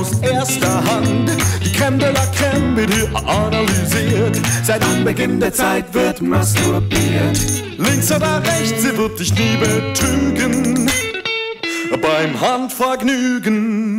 aus erster Hand. Die Crème de la Crème wird hier analysiert. Seit Anbeginn der Zeit wird masturbiert. Links oder rechts, sie wird dich nie betrügen. Beim Handvergnügen.